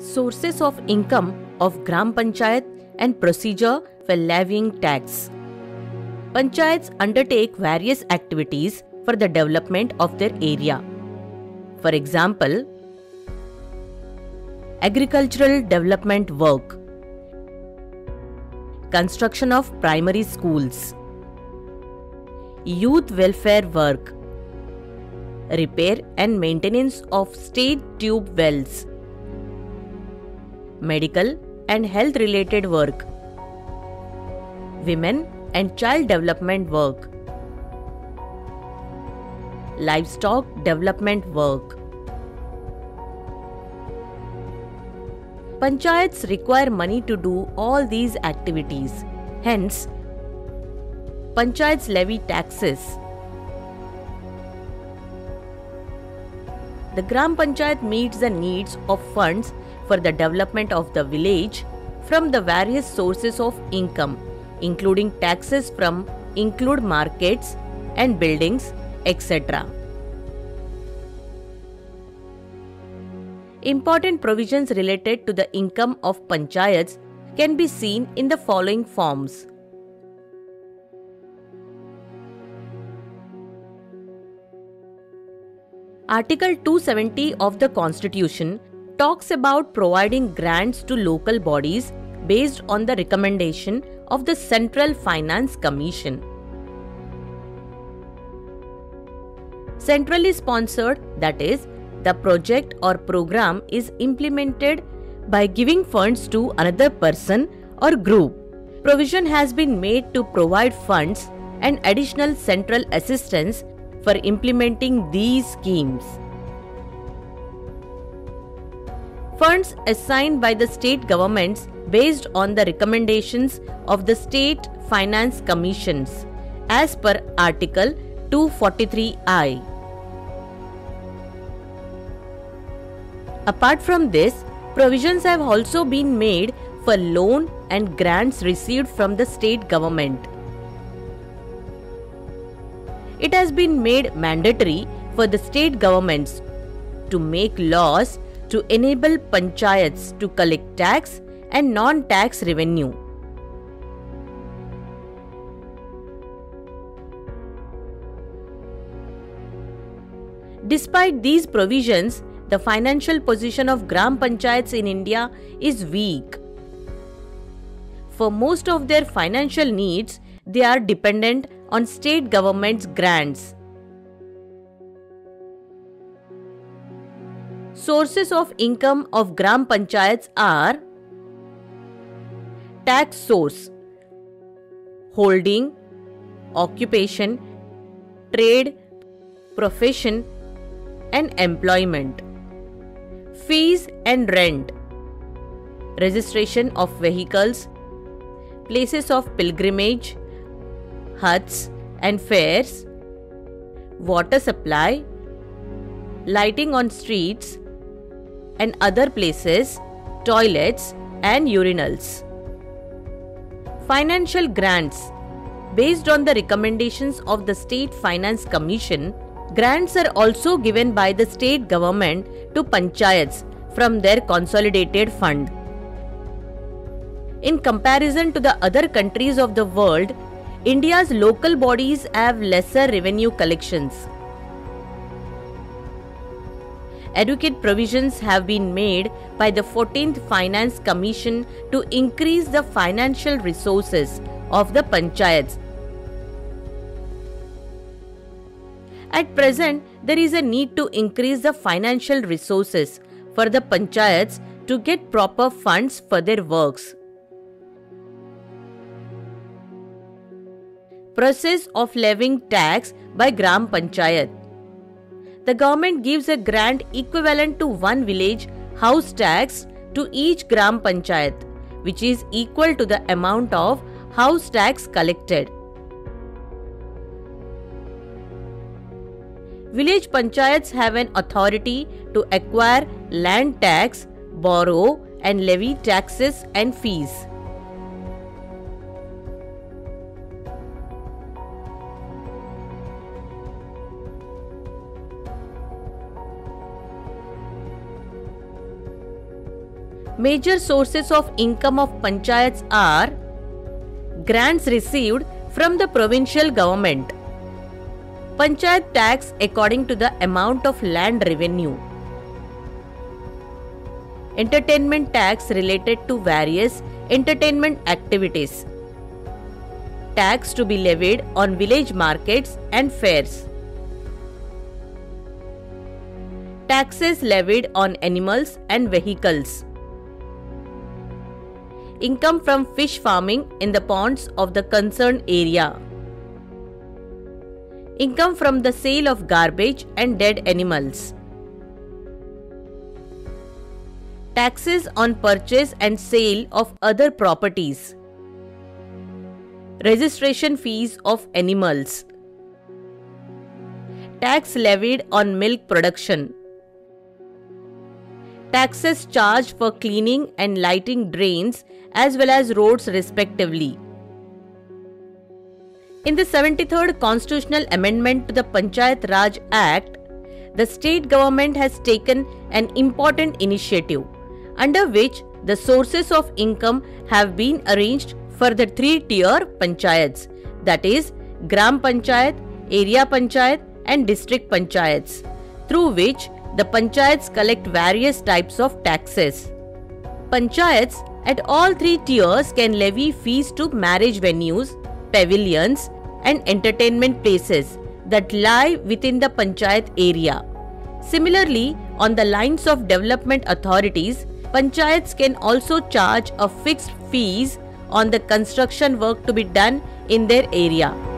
Sources of income of Gram Panchayat and procedure for levying tax. Panchayats undertake various activities for the development of their area. For example, agricultural development work, construction of primary schools, youth welfare work, repair and maintenance of state tube wells, medical and health related work, women and child development work, livestock development work. Panchayats require money to do all these activities. Hence, panchayats levy taxes. The Gram Panchayat meets the needs of funds for the development of the village from the various sources of income, including taxes from include markets and buildings, etc. Important provisions related to the income of panchayats can be seen in the following forms. Article 270 of the Constitution talks about providing grants to local bodies based on the recommendation of the Central Finance Commission. Centrally sponsored, that is, the project or program is implemented by giving funds to another person or group. Provision has been made to provide funds and additional central assistance for implementing these schemes. Funds assigned by the state governments based on the recommendations of the State Finance Commissions as per Article 243I. Apart from this, provisions have also been made for loan and grants received from the state government. It has been made mandatory for the state governments to make laws to enable panchayats to collect tax and non-tax revenue. Despite these provisions, the financial position of Gram Panchayats in India is weak. For most of their financial needs, they are dependent on state government's grants. Sources of income of Gram Panchayats are tax source, holding, occupation, trade, profession and employment. Fees and rent, registration of vehicles, places of pilgrimage, huts and fairs, water supply, lighting on streets and other places, toilets and urinals. Financial grants. Based on the recommendations of the State Finance Commission, grants are also given by the state government to panchayats from their consolidated fund. In comparison to the other countries of the world, India's local bodies have lesser revenue collections. Adequate provisions have been made by the 14th Finance Commission to increase the financial resources of the panchayats. At present, there is a need to increase the financial resources for the panchayats to get proper funds for their works. Process of levying tax by Gram Panchayat. The government gives a grant equivalent to one village house tax to each Gram Panchayat, which is equal to the amount of house tax collected. Village panchayats have an authority to acquire land tax, borrow and levy taxes and fees. Major sources of income of panchayats are grants received from the provincial government, panchayat tax according to the amount of land revenue, entertainment tax related to various entertainment activities, tax to be levied on village markets and fairs, taxes levied on animals and vehicles, income from fish farming in the ponds of the concerned area, income from the sale of garbage and dead animals, taxes on purchase and sale of other properties, registration fees of animals, tax levied on milk production, taxes charged for cleaning and lighting drains as well as roads respectively. In the 73rd Constitutional Amendment to the Panchayat Raj Act, the state government has taken an important initiative, under which the sources of income have been arranged for the three-tier panchayats, that is, Gram Panchayat, Area Panchayat and District Panchayats, through which the panchayats collect various types of taxes. Panchayats at all three tiers can levy fees to marriage venues, pavilions and entertainment places that lie within the panchayat area. Similarly, on the lines of development authorities, panchayats can also charge a fixed fees on the construction work to be done in their area.